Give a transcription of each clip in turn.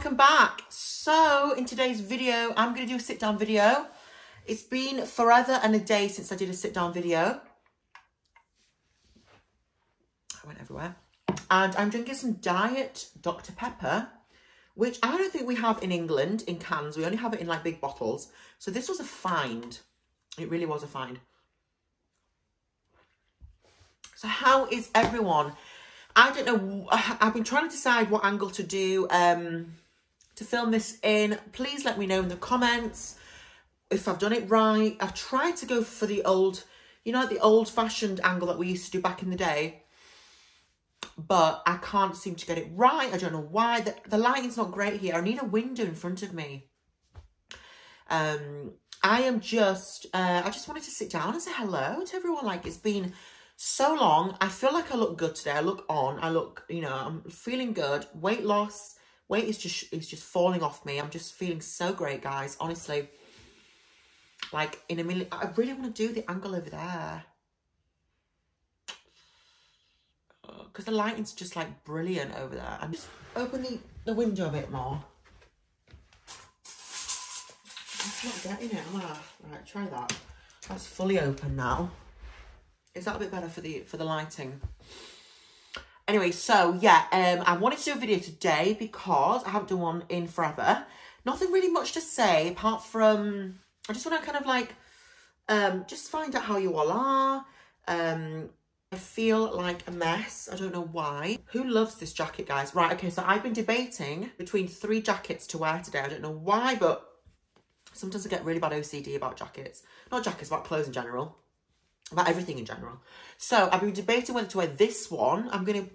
welcome back. So in today's video, I'm going to do a sit down video. It's been forever and a day since I did a sit down video. I went everywhere. And I'm drinking some Diet Dr. Pepper, which I don't think we have in England in cans. We only have it in like big bottles. So this was a find. It really was a find. So how is everyone? I don't know. I've been trying to decide what angle to do to film this in. Please let me know in the comments if I've done it right. I've tried to go for the old, you know, the old-fashioned angle that we used to do back in the day. But I can't seem to get it right. I don't know why. The lighting's not great here. I need a window in front of me. I am just... I just wanted to sit down and say hello to everyone. Like, it's been... so long. I feel like I look good today. I look on. I look, you know, I'm feeling good. Weight loss. Weight is just falling off me. I'm just feeling so great, guys. Honestly. Like, in a minute, I really want to do the angle over there. Because the lighting's just, like, brilliant over there. I'm just open the window a bit more. I'm not getting it, am I? Right, try that. That's fully open now. Is that a bit better for the lighting? Anyway, so yeah, I wanted to do a video today because I haven't done one in forever. Nothing really much to say apart from I just want to kind of like just find out how you all are. I feel like a mess. I don't know why. Who loves this jacket, guys? Right, okay, so I've been debating between 3 jackets to wear today. I don't know why, but sometimes I get really bad OCD about jackets. Not jackets, about clothes in general. About everything in general. So I've been debating whether to wear this one. I'm going to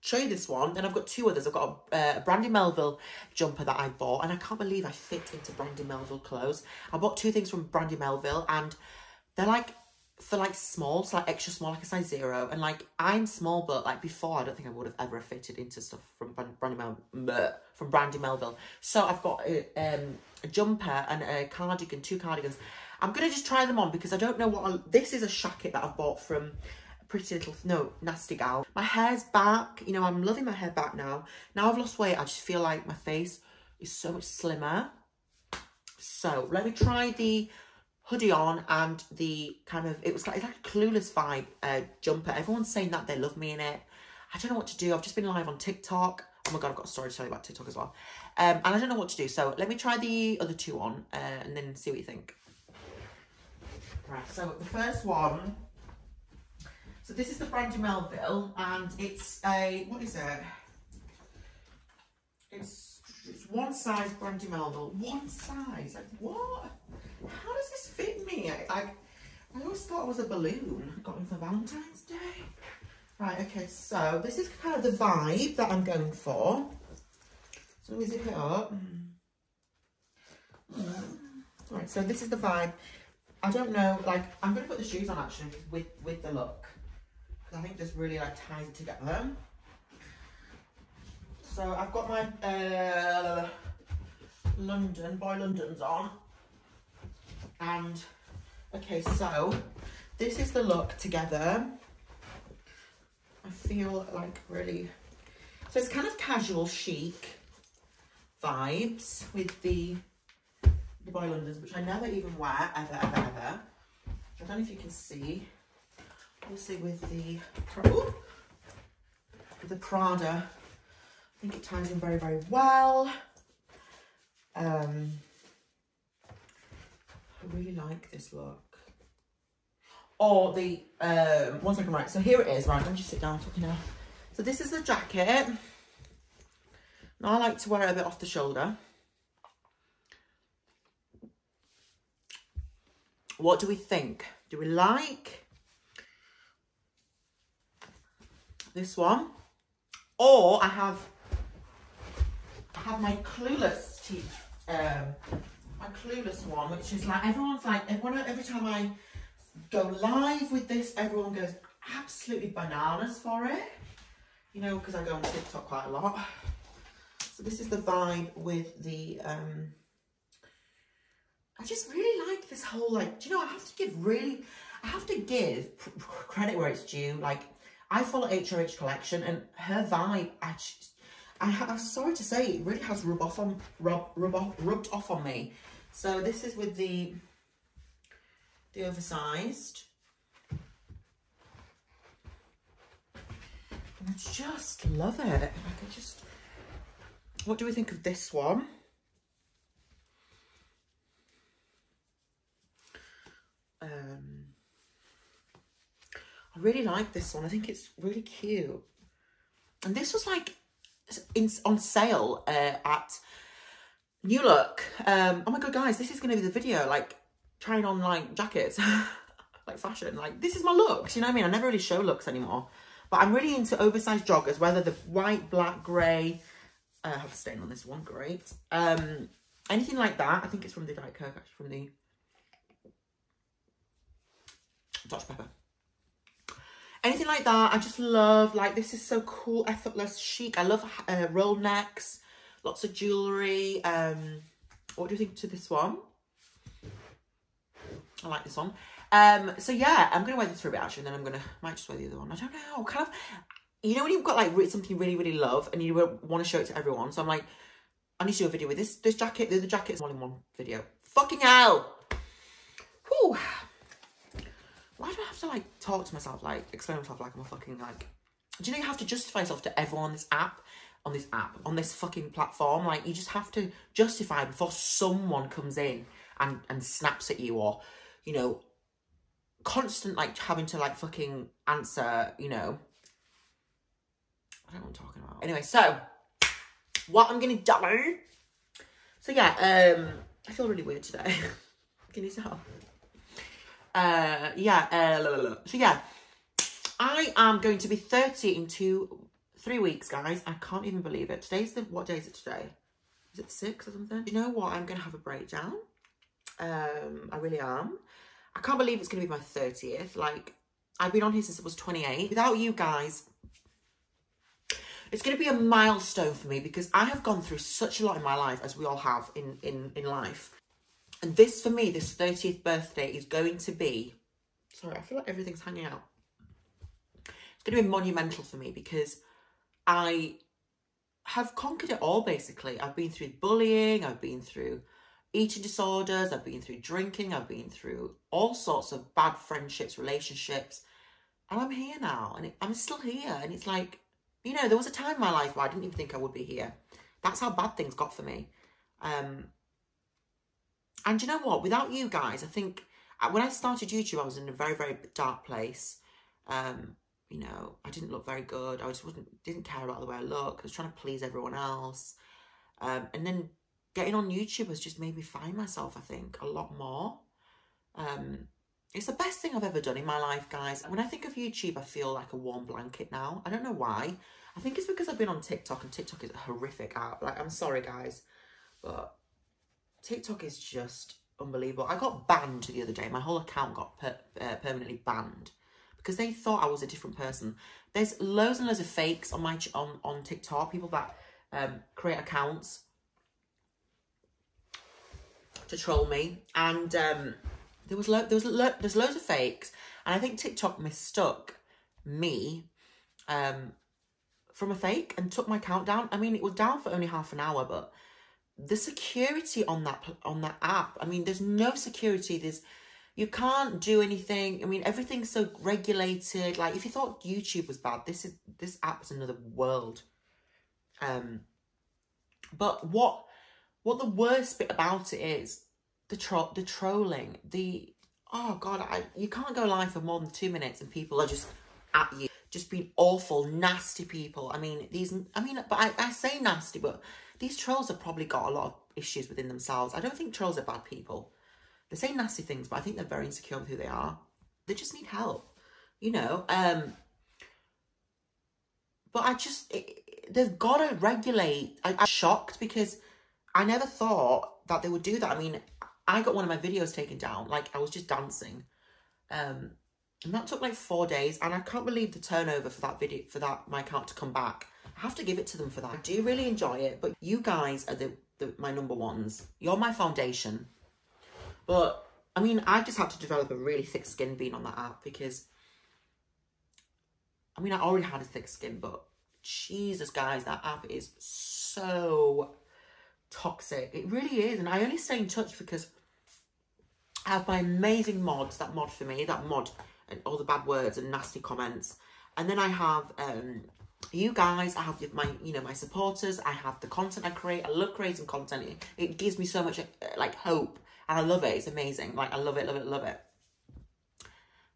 show you this one. Then I've got 2 others. I've got a Brandy Melville jumper that I bought. And I can't believe I fit into Brandy Melville clothes. I bought 2 things from Brandy Melville. And they're like, for like small. So like extra small, like a size 0. And like, I'm small, but like before, I don't think I would have ever fitted into stuff from Brandy Melville. So I've got a jumper and a cardigan, 2 cardigans. I'm going to just try them on because I don't know what... This is a shacket that I bought from Pretty Little... No, Nasty Gal. My hair's back. You know, I'm loving my hair back now. Now I've lost weight, I just feel like my face is so much slimmer. So, let me try the hoodie on and the kind of... It's like a Clueless vibe jumper. Everyone's saying that they love me in it. I don't know what to do. I've just been live on TikTok. Oh my God, I've got a story to tell you about TikTok as well. And I don't know what to do. So, let me try the other 2 on and then see what you think. Right, so the first one, so this is the Brandy Melville, and it's a, what is it? It's 1 size Brandy Melville, 1 size, like what? How does this fit me? I always thought it was a balloon. I got one for Valentine's Day. Right, okay, so this is kind of the vibe that I'm going for. So let me zip it up. Right, so this is the vibe. I don't know, like, I'm going to put the shoes on, actually, with the look. Because I think this really, like, ties it together. So, I've got my Boy London's on. And, okay, so, this is the look together. I feel, like, really... So, it's kind of casual, chic vibes with the Boy London's, which I never even wear, ever. I don't know if you can see. Obviously with the Prada, I think it ties in very, very well. I really like this look. Or the, 1 second, right, so here it is, right, let me just sit down, fucking hell. So this is the jacket. Now I like to wear it a bit off the shoulder. What do we think? Do we like this one? Or I have my Clueless my Clueless one, which is like everyone every time I go live with this, everyone goes absolutely bananas for it. You know, because I go on TikTok quite a lot. So this is the vibe with the I just really like this whole, like, do you know, I have to give credit where it's due. Like, I follow HRH Collection and her vibe, I just, and I'm sorry to say, it really has rubbed off on me. So this is with the oversized. I just love it. Like I just, what do we think of this one? I really like this one. I think it's really cute. And this was like on sale at New Look. Oh my God, guys, this is going to be the video, like trying on like jackets, like fashion. Like this is my looks, you know what I mean? I never really show looks anymore. But I'm really into oversized joggers, whether the white, black, grey. I have a stain on this one, great. Anything like that. I think it's from the Diet Coke, actually, from the Dr. Pepper. Anything like that, I just love. Like, this is so cool, effortless, chic. I love roll necks, lots of jewellery. What do you think to this one? I like this one. So yeah, I'm gonna wear this for a bit actually, and then might just wear the other one. I don't know, kind of, you know when you've got like something you really, really love and you want to show it to everyone. So I'm like, I need to do a video with this jacket, the other jacket's all in one video. Fucking hell! Whew. Why do I have to like talk to myself, like explain myself like I'm a fucking like, do you know you have to justify yourself to everyone on this app, on this fucking platform? Like you just have to justify before someone comes in and snaps at you, or, you know, constant like having to like fucking answer, you know. I don't know what I'm talking about. Anyway, so what I'm gonna do. So yeah, I feel really weird today. Can you tell? So yeah, I am going to be 30 in 3 weeks, guys. I can't even believe it. Today's the, what day is it today? Is it 6 or something? You know what? I'm going to have a breakdown. I really am. I can't believe it's going to be my 30th. Like, I've been on here since it was 28. Without you guys, it's going to be a milestone for me because I have gone through such a lot in my life, as we all have in life. And this, for me, this 30th birthday is going to be... Sorry, I feel like everything's hanging out. It's going to be monumental for me because I have conquered it all, basically. I've been through bullying, I've been through eating disorders, I've been through drinking, I've been through all sorts of bad friendships, relationships. And I'm here now, and I'm still here. And it's like, you know, there was a time in my life where I didn't even think I would be here. That's how bad things got for me. And you know what? Without you guys, I think when I started YouTube, I was in a very, very dark place. You know, I didn't look very good. I just didn't care about the way I looked. I was trying to please everyone else. And then getting on YouTube has just made me find myself, I think, a lot more. It's the best thing I've ever done in my life, guys. When I think of YouTube, I feel like a warm blanket now. I don't know why. I think it's because I've been on TikTok, and TikTok is a horrific app. Like, I'm sorry, guys, but... TikTok is just unbelievable. I got banned the other day. My whole account got permanently banned because they thought I was a different person. There's loads and loads of fakes on my on TikTok. People that create accounts to troll me, and there's loads of fakes. And I think TikTok mistook me from a fake and took my account down. I mean, it was down for only half an hour, but. The security on that app, I mean, there's no security, you can't do anything. I mean, everything's so regulated. Like, if you thought YouTube was bad, this app is another world. But what the worst bit about it is the trolling, oh God, you can't go live for more than 2 minutes and people are just at you, just being awful, nasty people. I mean, I say nasty, but these trolls have probably got a lot of issues within themselves. I don't think trolls are bad people. They say nasty things, but I think they're very insecure with who they are. They just need help, you know. But they've got to regulate. I'm shocked because I never thought that they would do that. I mean, I got one of my videos taken down. Like, I was just dancing. And that took like 4 days. And I can't believe the turnover for that video, my account to come back. I have to give it to them for that. I do really enjoy it, but you guys are my number ones. You're my foundation. But, I mean, I just had to develop a really thick skin being on that app because, I mean, I already had a thick skin, but Jesus, guys, that app is so toxic. It really is. And I only stay in touch because I have my amazing mods that mod for me, that mod and all the bad words and nasty comments. And then I have you guys, I have my, you know, my supporters, I have the content I create. I love creating content. It gives me so much like hope, and I love it. It's amazing. Like, I love it, love it, love it.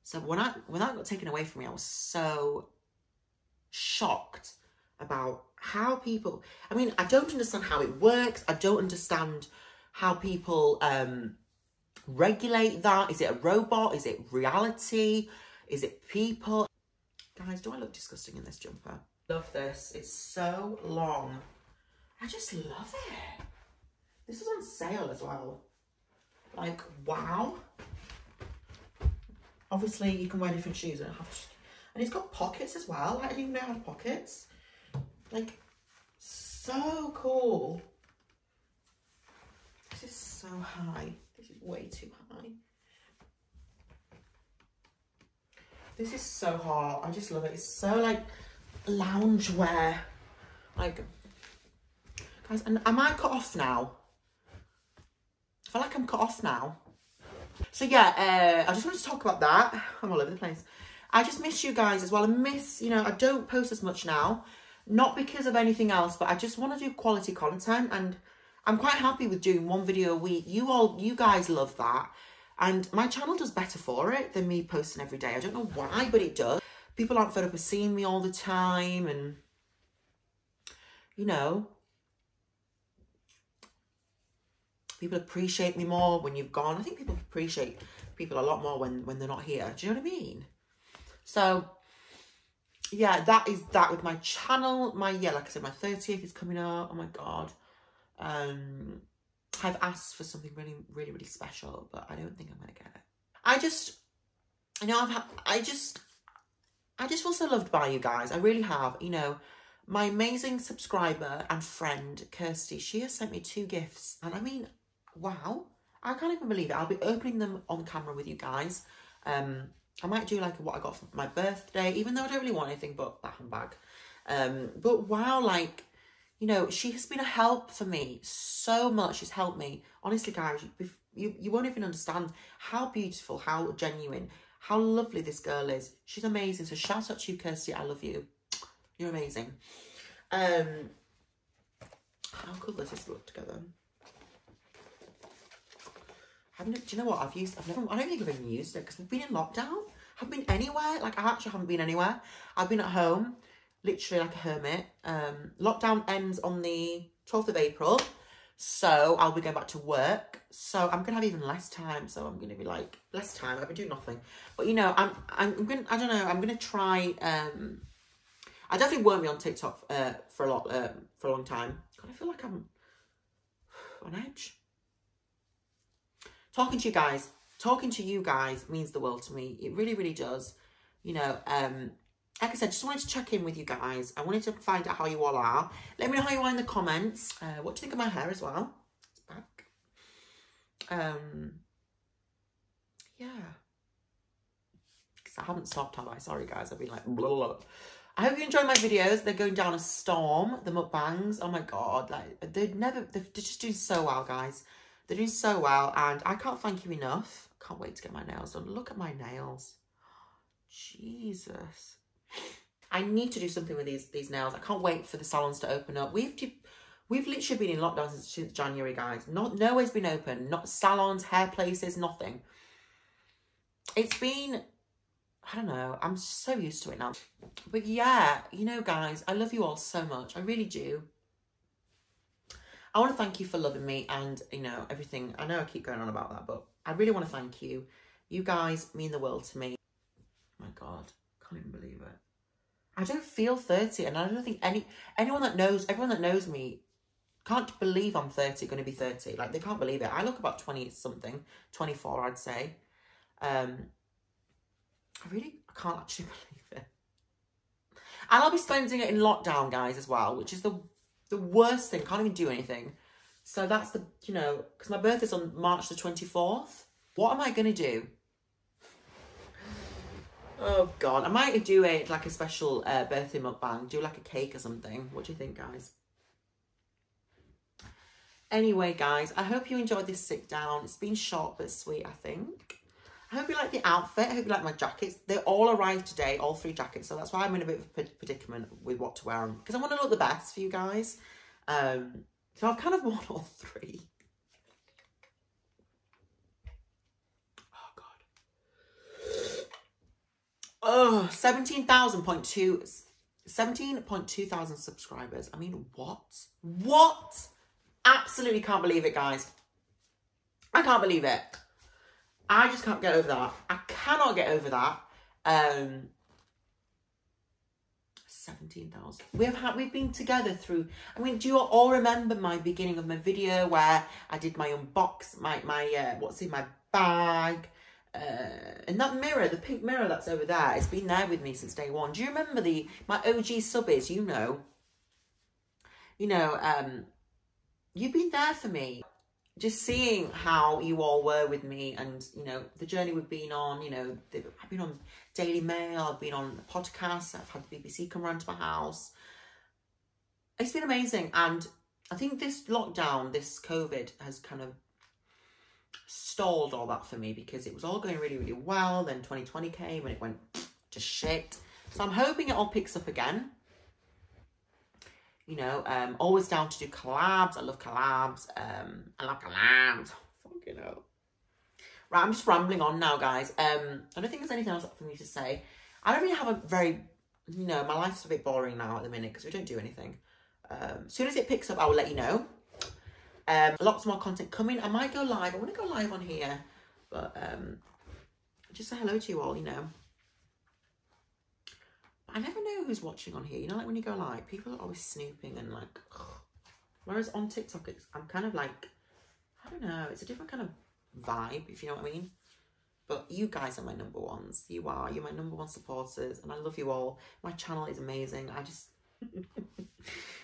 So when that got taken away from me, I was so shocked about how people, I mean, I don't understand how it works. I don't understand how people regulate that. Is it a robot? Is it reality? Is it people? Guys, do I look disgusting in this jumper? Love this. It's so long. I just love it. This was on sale as well. Like, wow. Obviously, you can wear different shoes and have, and it's got pockets as well. Like, I didn't even know it had pockets. Like, so cool. This is so high. This is way too high. This is so hot. I just love it. It's so, like, loungewear. Like, guys, and am I cut off now? I feel like I'm cut off now. So, yeah, I just wanted to talk about that. I'm all over the place. I just miss you guys as well. I miss, you know, I don't post as much now. Not because of anything else, but I just want to do quality content. And I'm quite happy with doing one video a week. You guys love that. And my channel does better for it than me posting every day. I don't know why, but it does. People aren't fed up with seeing me all the time. And, you know, people appreciate me more when you've gone. I think people appreciate people a lot more when they're not here. Do you know what I mean? So, yeah, that is that with my channel. My, yeah, like I said, my 30th is coming up. Oh, my God. I've asked for something really, really, really special, but I don't think I'm going to get it. I just, you know, I just feel so loved by you guys. I really have. You know, my amazing subscriber and friend, Kirsty, she has sent me 2 gifts. And I mean, wow, I can't even believe it. I'll be opening them on camera with you guys. I might do like what I got for my birthday, even though I don't really want anything but that handbag. But wow, like, you know, she has been a help for me so much. She's helped me. Honestly, guys, you won't even understand how beautiful, how genuine, how lovely this girl is. She's amazing. So shout out to you, Kirsty. I love you. You're amazing. How cool does this look together? Do you know what? I don't think I've even used it because we've been in lockdown. I haven't been anywhere. Like, I actually haven't been anywhere. I've been at home, literally like a hermit. Lockdown ends on the 12th of April. So I'll be going back to work. So I'm going to have even less time. So I'm going to be like, less time. I've been doing nothing. But, you know, I don't know. I'm going to try, I definitely won't be on TikTok for a long time. God, I feel like I'm on edge. Talking to you guys means the world to me. It really, really does. You know, like I said, just wanted to check in with you guys. I wanted to find out how you all are. Let me know how you are in the comments. What do you think of my hair as well? It's back. Yeah. Because I haven't stopped, have I? Sorry, guys. I've been like, blah, blah, blah. I hope you enjoy my videos. They're going down a storm. The mukbangs. Oh, my God. Like, they're just doing so well, guys. They're doing so well, and I can't thank you enough. Can't wait to get my nails done. Look at my nails. Jesus. I need to do something with these nails. I can't wait for the salons to open up. We've literally been in lockdown since January, guys. Nowhere's been open. Not salons, hair places, nothing. It's been, I don't know. I'm so used to it now. But yeah, you know, guys, I love you all so much. I really do. I want to thank you for loving me and, you know, everything. I know I keep going on about that, but I really want to thank you. You guys mean the world to me. Oh my God, can't even believe it. I don't feel 30, and I don't think everyone that knows me can't believe I'm 30, going to be 30. Like, they can't believe it. I look about 20-something, 24, I'd say. I can't actually believe it. And I'll be spending it in lockdown, guys, as well, which is the worst thing. Can't even do anything. So that's the, you know, because my birthday's on March the 24th. What am I going to do? Oh God, I might do a like a special birthday mukbang, do like a cake or something. What do you think, guys? Anyway, guys, I hope you enjoyed this sit down. It's been short but sweet, I think. I hope you like the outfit. I hope you like my jackets. They all arrived today, all three jackets. So that's why I'm in a bit of a predicament with what to wear because I want to look the best for you guys. So I've kind of worn all three. Oh God. Oh, 17.2 thousand subscribers. I mean, what? What? Absolutely can't believe it, guys. I can't believe it. I just can't get over that. I cannot get over that. 17,000. We've been together through. I mean, do you all remember my beginning of my video where I did my unbox, my what's in my bag, and that mirror, the pink mirror that's over there. It's been there with me since day one. Do you remember my OG subbies? You've been there for me. Just seeing how you all were with me and, you know, the journey we've been on, you know, I've been on Daily Mail, I've been on podcasts, I've had the BBC come round to my house. It's been amazing. And I think this lockdown, this COVID has kind of stalled all that for me because it was all going really, really well. Then 2020 came and it went to shit. So I'm hoping it all picks up again. You know, always down to do collabs. I love collabs. I love collabs. Fucking hell. Right, I'm just rambling on now, guys. I don't think there's anything else for me to say. I don't really have a very, you know, my life's a bit boring now at the minute because we don't do anything. As soon as it picks up, I will let you know. Lots more content coming. I might go live. I want to go live on here. But just say hello to you all, you know. I never know who's watching on here. You know, like when you go live, people are always snooping and like, ugh. Whereas on TikTok, I'm kind of like, I don't know. It's a different kind of vibe, if you know what I mean. But you guys are my number ones. You are. You're my number one supporters. And I love you all. My channel is amazing. I just...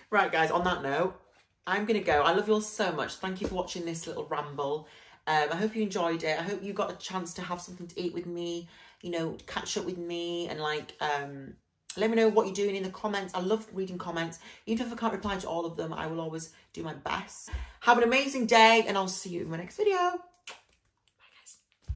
Right, guys, on that note, I'm going to go. I love you all so much. Thank you for watching this little ramble. I hope you enjoyed it. I hope you got a chance to have something to eat with me. You know, catch up with me and like... Let me know what you're doing in the comments. I love reading comments. Even if I can't reply to all of them, I will always do my best. Have an amazing day and I'll see you in my next video.